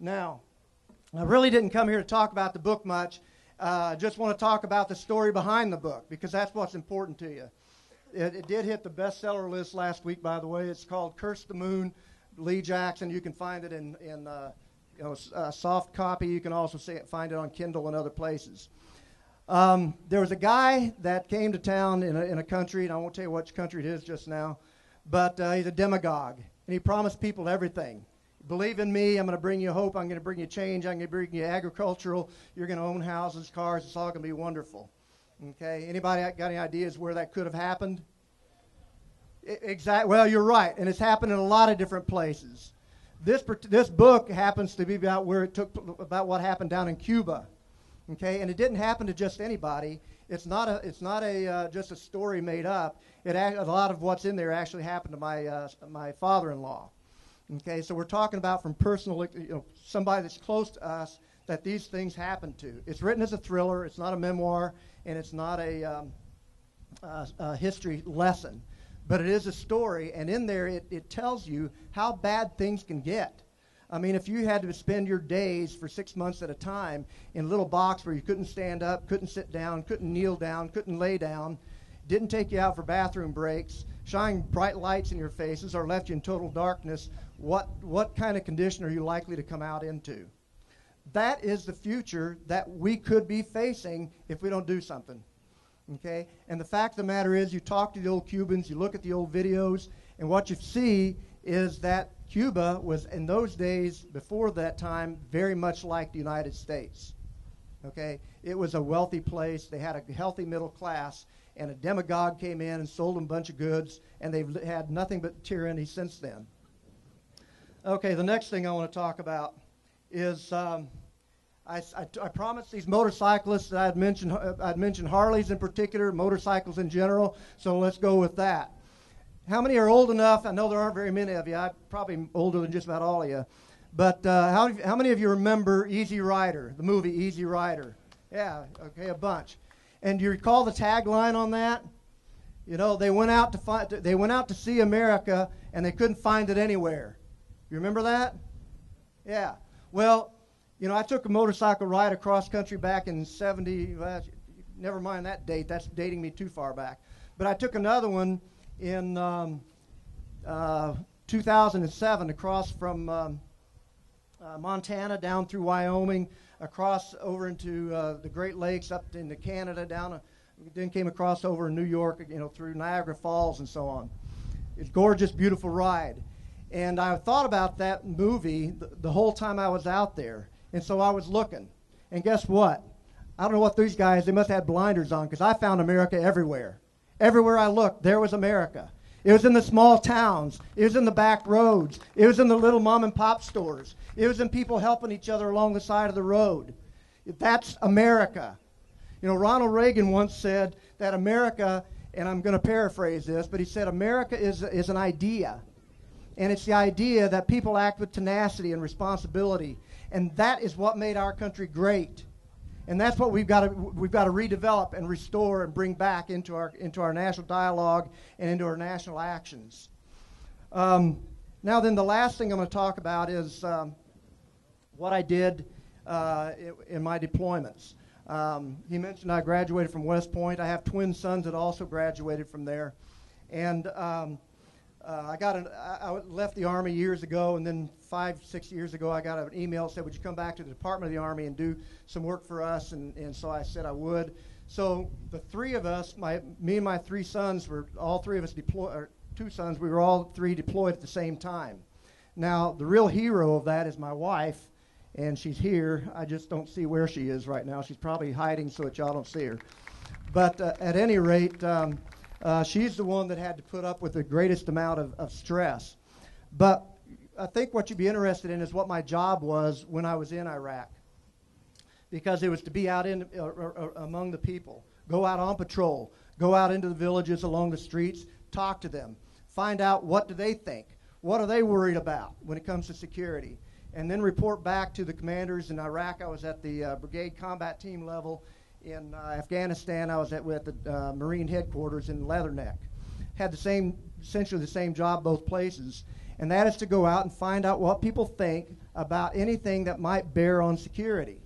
Now, I really didn't come here to talk about the book much. I just want to talk about the story behind the book, because that's what's important to you. It did hit the bestseller list last week, by the way. It's called Curse the Moon, Lee Jackson. You can find it in soft copy. You can also find it on Kindle and other places. There was a guy that came to town in a country, and I won't tell you which country it is just now, but he's a demagogue, and he promised people everything. Believe in me, I'm going to bring you hope, I'm going to bring you change, I'm going to bring you agricultural, you're going to own houses, cars, it's all going to be wonderful. Okay, anybody got any ideas where that could have happened? Exactly. Well, you're right, and it's happened in a lot of different places. This book happens to be about what happened down in Cuba. Okay, and it didn't happen to just anybody. It's not just a story made up. A lot of what's in there actually happened to my father-in-law. Okay, so we're talking about from personal, somebody that's close to us that these things happen to. It's written as a thriller. It's not a memoir, and it's not a history lesson, but it is a story. And in there, it tells you how bad things can get. I mean, if you had to spend your days for 6 months at a time in a little box where you couldn't stand up, couldn't sit down, couldn't kneel down, couldn't lay down, didn't take you out for bathroom breaks, shining bright lights in your faces, or left you in total darkness, what kind of condition are you likely to come out into? That is the future that we could be facing if we don't do something, okay? And the fact of the matter is, you talk to the old Cubans, you look at the old videos, and what you see is that Cuba was, in those days, before that time, very much like the United States, okay? It was a wealthy place. They had a healthy middle class, and a demagogue came in and sold them a bunch of goods, and they've had nothing but tyranny since then. Okay, the next thing I want to talk about is I promised these motorcyclists that I'd mentioned Harleys in particular, motorcycles in general, so let's go with that. How many are old enough? I know there aren't very many of you. I'm probably older than just about all of you. But how many of you remember Easy Rider, the movie Easy Rider? Yeah, okay, a bunch. And do you recall the tagline on that? You know, they went out to see America, and they couldn't find it anywhere. You remember that? Yeah. Well, you know, I took a motorcycle ride across country back in 70, never mind that date, that's dating me too far back. But I took another one in 2007 across from Montana down through Wyoming, across over into the Great Lakes, up into Canada, then came across over in New York, through Niagara Falls and so on. It's a gorgeous, beautiful ride. And I thought about that movie the whole time I was out there. And so I was looking. And guess what? I don't know what these guys, they must have had blinders on, because I found America everywhere. Everywhere I looked, there was America. It was in the small towns. It was in the back roads. It was in the little mom and pop stores. It was in people helping each other along the side of the road. That's America. You know, Ronald Reagan once said that America, and I'm going to paraphrase this, but he said America is an idea. And it's the idea that people act with tenacity and responsibility. And that is what made our country great. And that's what we've got to redevelop and restore and bring back into our national dialogue and into our national actions. Now then, the last thing I'm going to talk about is what I did in my deployments. He mentioned I graduated from West Point. I have twin sons that also graduated from there. And I left the Army years ago, and then 5-6 years ago I got an email that said, would you come back to the Department of the Army and do some work for us? And so I said I would. So the three of us, me and my three sons, were all three of us deployed, or two sons, we were all three deployed at the same time. Now, the real hero of that is my wife, and she's here. I just don't see where she is right now. She's probably hiding so that y'all don't see her. But at any rate, she's the one that had to put up with the greatest amount of stress. But I think what you'd be interested in is what my job was when I was in Iraq, because it was to be out among the people, go out on patrol, go out into the villages along the streets, talk to them, find out what do they think, what are they worried about when it comes to security, and then report back to the commanders in Iraq. I was at the brigade combat team level. In Afghanistan, I was at the Marine headquarters in Leatherneck. Had essentially the same job both places, and that is to go out and find out what people think about anything that might bear on security.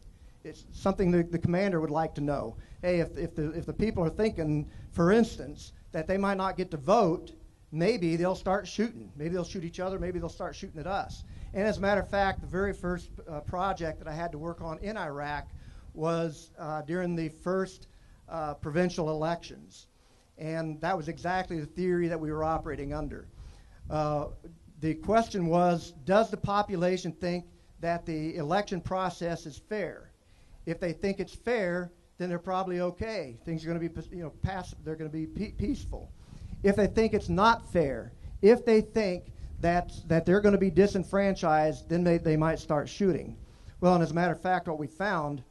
It's something that the commander would like to know. Hey, if the people are thinking, for instance, that they might not get to vote, maybe they'll start shooting. Maybe they'll shoot each other. Maybe they'll start shooting at us. And as a matter of fact, the very first project that I had to work on in Iraq was during the first provincial elections. And that was exactly the theory that we were operating under. The question was, does the population think that the election process is fair? If they think it's fair, then they're probably okay. Things are going to be, they're going to be peaceful. If they think it's not fair, if they think that they're going to be disenfranchised, then they might start shooting. Well, and as a matter of fact, what we found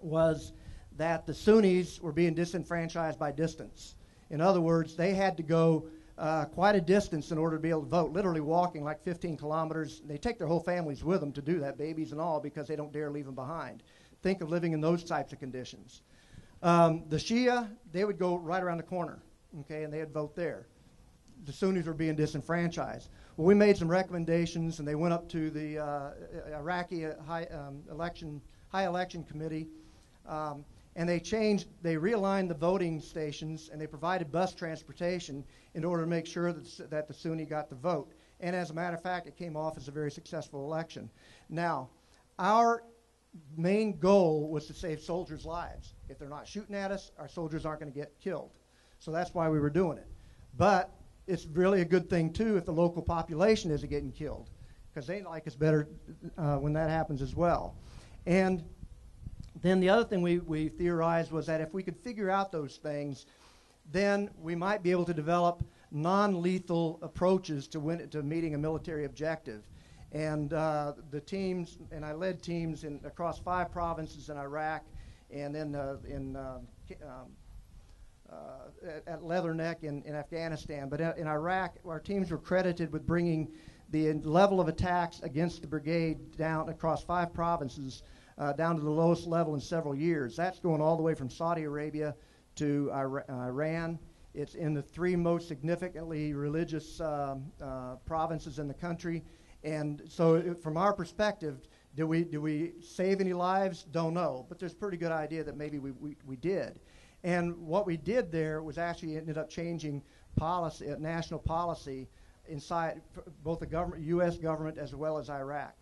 was that the Sunnis were being disenfranchised by distance. In other words, they had to go quite a distance in order to be able to vote, literally walking like 15 kilometers. They take their whole families with them to do that, babies and all, because they don't dare leave them behind. Think of living in those types of conditions. The Shia, they would go right around the corner, okay, and they would vote there. The Sunnis were being disenfranchised. Well, we made some recommendations, and they went up to the Iraqi High Election Committee, and they realigned the voting stations, and they provided bus transportation in order to make sure that the Sunni got the vote. And as a matter of fact, it came off as a very successful election. Now, our main goal was to save soldiers' lives. If they're not shooting at us, our soldiers aren't going to get killed. So that's why we were doing it. But it's really a good thing, too, if the local population isn't getting killed, because they like us better when that happens as well. And then the other thing we theorized was that if we could figure out those things, then we might be able to develop non-lethal approaches to meeting a military objective. And the teams, and I led teams across 5 provinces in Iraq, and then at Leatherneck in Afghanistan. But in Iraq, our teams were credited with bringing the level of attacks against the brigade down across 5 provinces down to the lowest level in several years. That's going all the way from Saudi Arabia to Iran. It's in the 3 most significantly religious provinces in the country. And so from our perspective, do we save any lives? Don't know. But there's a pretty good idea that maybe we did. And what we did there was actually ended up changing policy, national policy inside both the government, U.S. government as well as Iraq.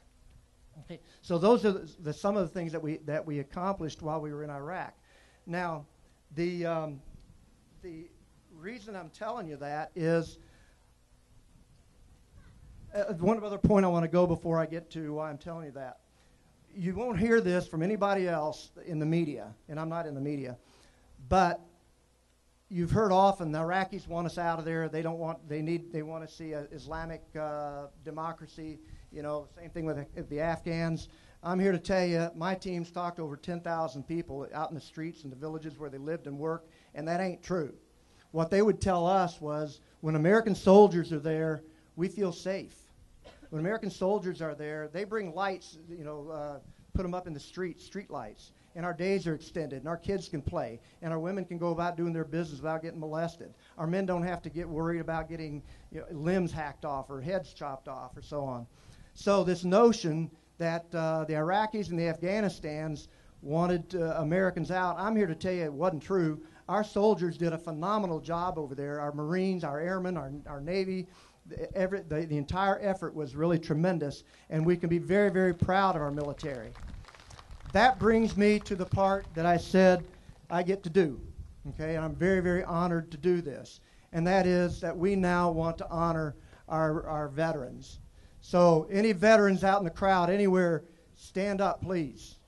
Okay. So those are some of the things that we accomplished while we were in Iraq. Now, the reason I'm telling you that is one other point I want to go before I get to why I'm telling you that. You won't hear this from anybody else in the media, and I'm not in the media. But you've heard often the Iraqis want us out of there. They don't want. They want to see an Islamic democracy. You know, same thing with the Afghans. I'm here to tell you, my team's talked to over 10,000 people out in the streets and the villages where they lived and worked, and that ain't true. What they would tell us was, when American soldiers are there, we feel safe. When American soldiers are there, they bring lights. You know, put them up in the street lights. And our days are extended, and our kids can play, and our women can go about doing their business without getting molested. Our men don't have to get worried about getting limbs hacked off or heads chopped off or so on. So this notion that the Iraqis and the Afghanistans wanted Americans out, I'm here to tell you it wasn't true. Our soldiers did a phenomenal job over there. Our Marines, our airmen, our Navy, the entire effort was really tremendous, and we can be very, very proud of our military. That brings me to the part that I said I get to do, okay? And I'm very, very honored to do this. And that is that we now want to honor our veterans. So any veterans out in the crowd anywhere, stand up, please.